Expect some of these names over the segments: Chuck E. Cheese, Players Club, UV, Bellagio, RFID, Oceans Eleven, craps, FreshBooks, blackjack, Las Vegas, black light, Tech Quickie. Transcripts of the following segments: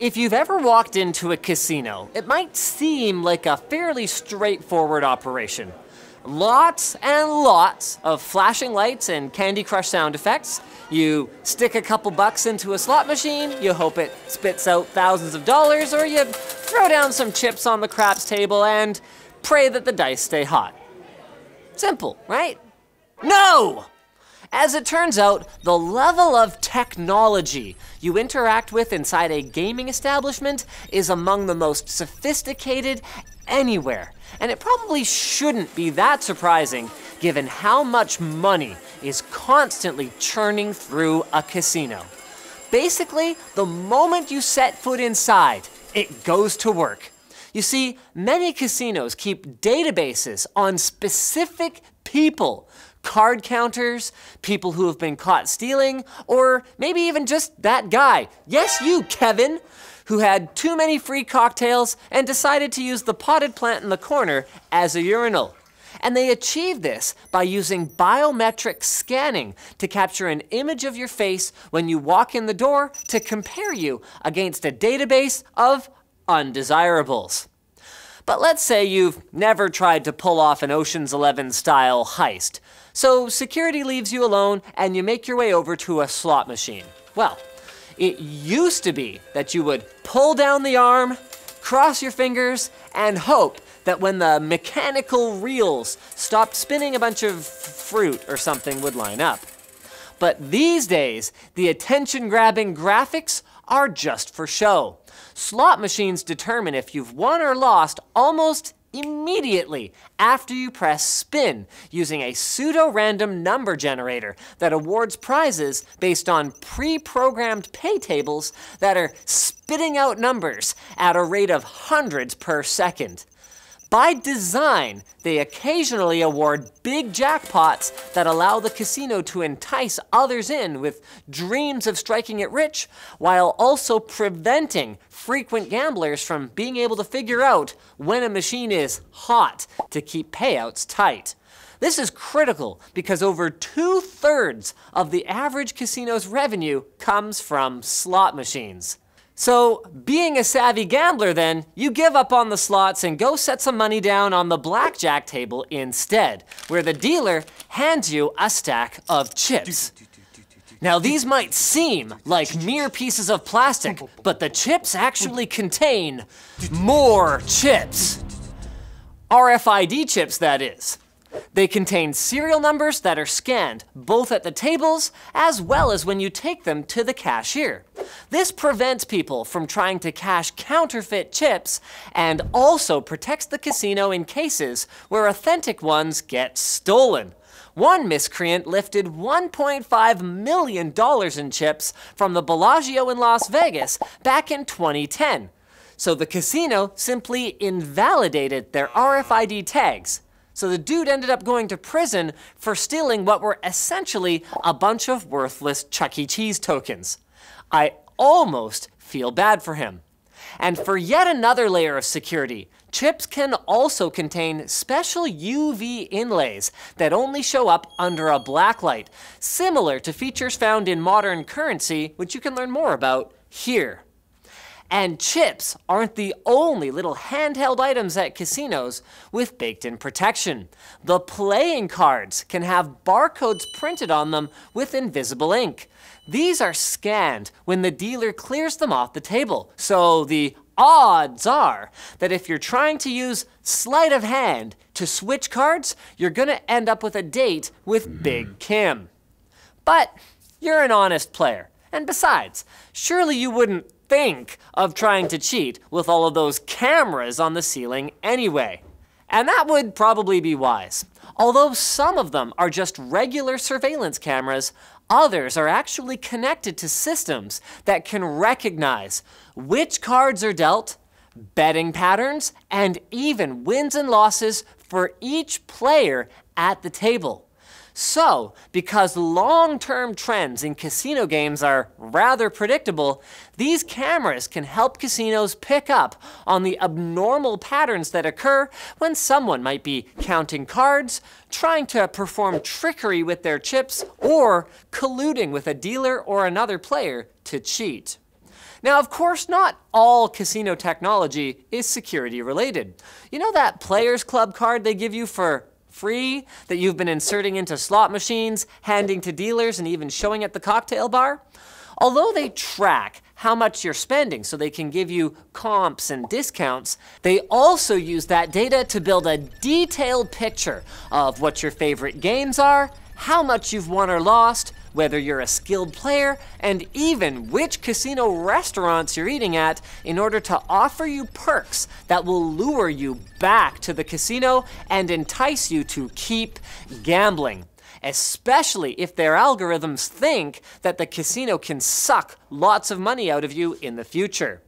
If you've ever walked into a casino, it might seem like a fairly straightforward operation. Lots and lots of flashing lights and Candy Crush sound effects. You stick a couple bucks into a slot machine, you hope it spits out thousands of dollars, or you throw down some chips on the craps table and pray that the dice stay hot. Simple, right? No! As it turns out, the level of technology you interact with inside a gaming establishment is among the most sophisticated anywhere. And it probably shouldn't be that surprising given how much money is constantly churning through a casino. Basically, the moment you set foot inside, it goes to work. You see, many casinos keep databases on specific people. Card counters, people who have been caught stealing, or maybe even just that guy. Yes, you, Kevin, who had too many free cocktails and decided to use the potted plant in the corner as a urinal. And they achieve this by using biometric scanning to capture an image of your face when you walk in the door to compare you against a database of undesirables. But let's say you've never tried to pull off an Ocean's 11 style heist. So security leaves you alone and you make your way over to a slot machine. Well, it used to be that you would pull down the arm, cross your fingers, and hope that when the mechanical reels stopped spinning, a bunch of fruit or something would line up. But these days, the attention-grabbing graphics are just for show. Slot machines determine if you've won or lost almost immediately after you press spin using a pseudo-random number generator that awards prizes based on pre-programmed pay tables that are spitting out numbers at a rate of hundreds per second. By design, they occasionally award big jackpots that allow the casino to entice others in with dreams of striking it rich, while also preventing frequent gamblers from being able to figure out when a machine is hot to keep payouts tight. This is critical because over 2/3 of the average casino's revenue comes from slot machines. So, being a savvy gambler then, you give up on the slots and go set some money down on the blackjack table instead, where the dealer hands you a stack of chips. Now these might seem like mere pieces of plastic, but the chips actually contain more chips. RFID chips, that is. They contain serial numbers that are scanned both at the tables as well as when you take them to the cashier. This prevents people from trying to cash counterfeit chips and also protects the casino in cases where authentic ones get stolen. One miscreant lifted $1.5 million in chips from the Bellagio in Las Vegas back in 2010. So the casino simply invalidated their RFID tags. So the dude ended up going to prison for stealing what were essentially a bunch of worthless Chuck E. Cheese tokens. I almost feel bad for him. And for yet another layer of security, chips can also contain special UV inlays that only show up under a blacklight, similar to features found in modern currency, which you can learn more about here. And chips aren't the only little handheld items at casinos with baked-in protection. The playing cards can have barcodes printed on them with invisible ink. These are scanned when the dealer clears them off the table. So the odds are that if you're trying to use sleight of hand to switch cards, you're gonna end up with a date with Big Kim. But you're an honest player. And besides, surely you wouldn't think of trying to cheat with all of those cameras on the ceiling anyway. And that would probably be wise. Although some of them are just regular surveillance cameras, others are actually connected to systems that can recognize which cards are dealt, betting patterns, and even wins and losses for each player at the table. So, because long-term trends in casino games are rather predictable, these cameras can help casinos pick up on the abnormal patterns that occur when someone might be counting cards, trying to perform trickery with their chips, or colluding with a dealer or another player to cheat. Now, of course, not all casino technology is security related. You know that Players Club card they give you for free that you've been inserting into slot machines, handing to dealers, and even showing at the cocktail bar? Although they track how much you're spending so they can give you comps and discounts, they also use that data to build a detailed picture of what your favorite games are, how much you've won or lost, whether you're a skilled player, and even which casino restaurants you're eating at in order to offer you perks that will lure you back to the casino and entice you to keep gambling. Especially if their algorithms think that the casino can suck lots of money out of you in the future.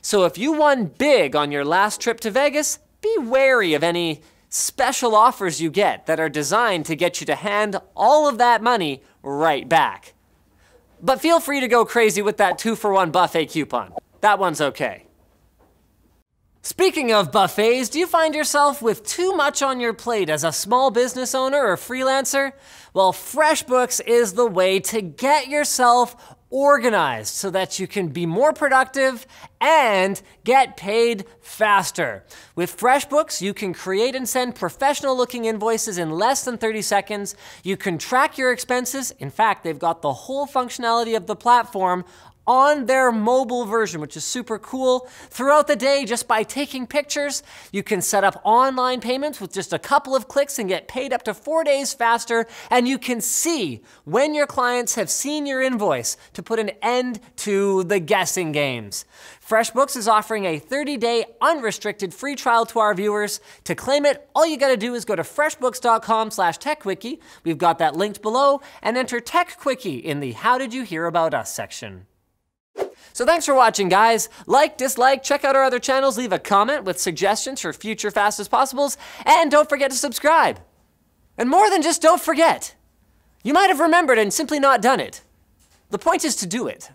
So if you won big on your last trip to Vegas, be wary of any special offers you get that are designed to get you to hand all of that money right back. But feel free to go crazy with that 2-for-1 buffet coupon. That one's okay. Speaking of buffets, do you find yourself with too much on your plate as a small business owner or freelancer? Well, FreshBooks is the way to get yourself organized so that you can be more productive and get paid faster. With FreshBooks, you can create and send professional-looking invoices in less than 30 seconds. You can track your expenses. In fact, they've got the whole functionality of the platform on their mobile version, which is super cool. Throughout the day, just by taking pictures, you can set up online payments with just a couple of clicks and get paid up to 4 days faster. And you can see when your clients have seen your invoice to put an end to the guessing games. FreshBooks is offering a 30-day unrestricted free trial to our viewers. To claim it, all you gotta do is go to freshbooks.com/techquickie. We've got that linked below, and enter Tech Quickie in the How Did You Hear About Us section. So thanks for watching, guys. Like, dislike, check out our other channels, leave a comment with suggestions for future Fast as Possibles, and don't forget to subscribe. And more than just don't forget, you might have remembered and simply not done it. The point is to do it.